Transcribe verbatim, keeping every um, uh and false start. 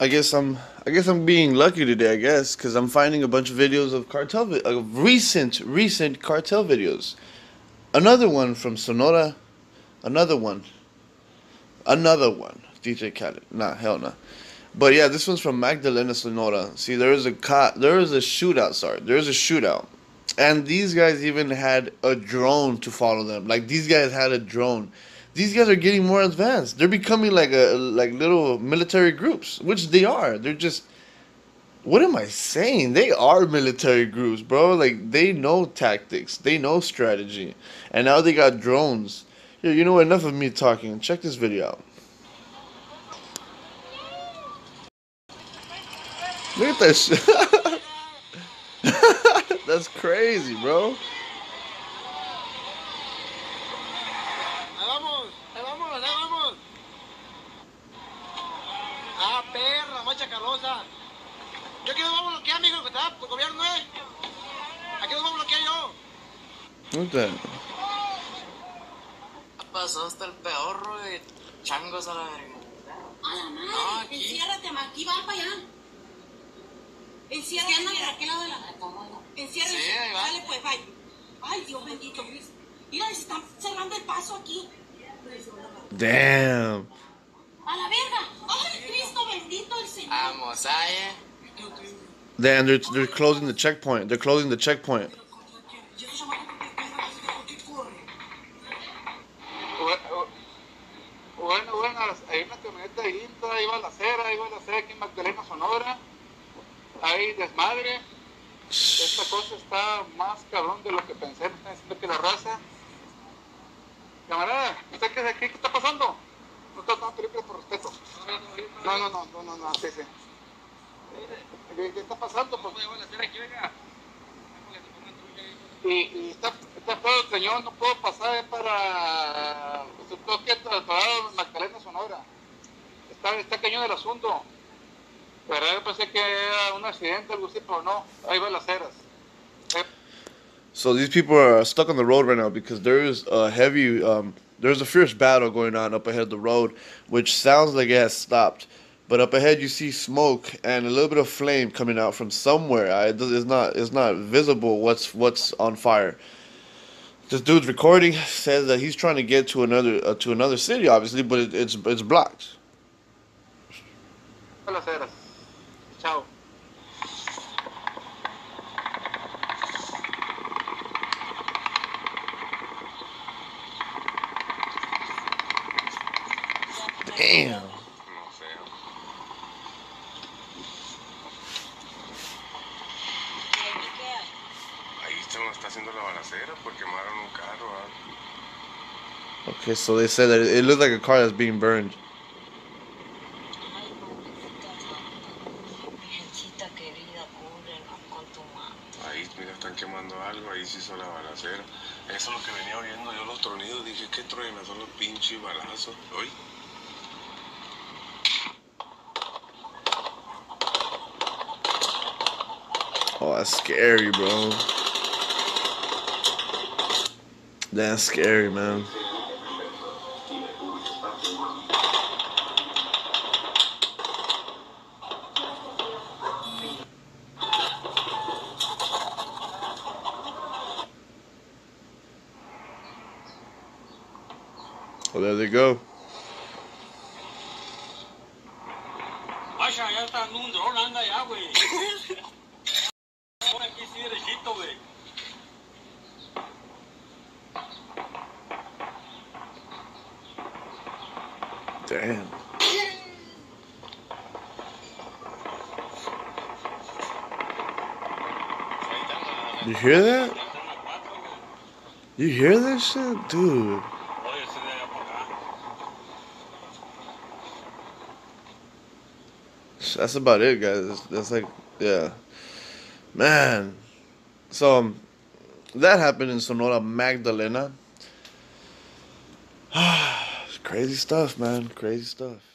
I guess I'm I guess I'm being lucky today, I guess, because I'm finding a bunch of videos of cartel vi of recent recent cartel videos. Another one from Sonora, another one, another one. D J Khaled, nah, hell no. Nah. But yeah, this one's from Magdalena, Sonora. See, there is a cop, there is a shootout. Sorry, there is a shootout, and these guys even had a drone to follow them. Like these guys had a drone. These guys are getting more advanced. They're becoming like a like little military groups, which they are. They're just, what am I saying? They are military groups, bro. Like they know tactics, they know strategy, and now they got drones. Yo, you know, enough of me talking. Check this video out. Look at that shit. That's crazy, bro. What the? Damn. Damn, they're, they're closing the checkpoint. They're closing the checkpoint. So these people are stuck on the road right now because there is a heavy, um, there's a fierce battle going on up ahead of the road, which sounds like it has stopped. But up ahead you see smoke and a little bit of flame coming out from somewhere. I, it's not, it's not visible what's what's on fire. This dude's recording, says that he's trying to get to another uh, to another city, obviously, but it, it's it's blocked. Ciao. Damn. Okay, so they said that it, it looked like a car that's being burned. Oh, that's scary, bro. That's scary, man. Well, there they go. Damn. You hear that? You hear that shit? Dude. That's about it, guys. That's, that's like, yeah. Man. So, um, that happened in Sonora, Magdalena. Crazy stuff, man. Crazy stuff.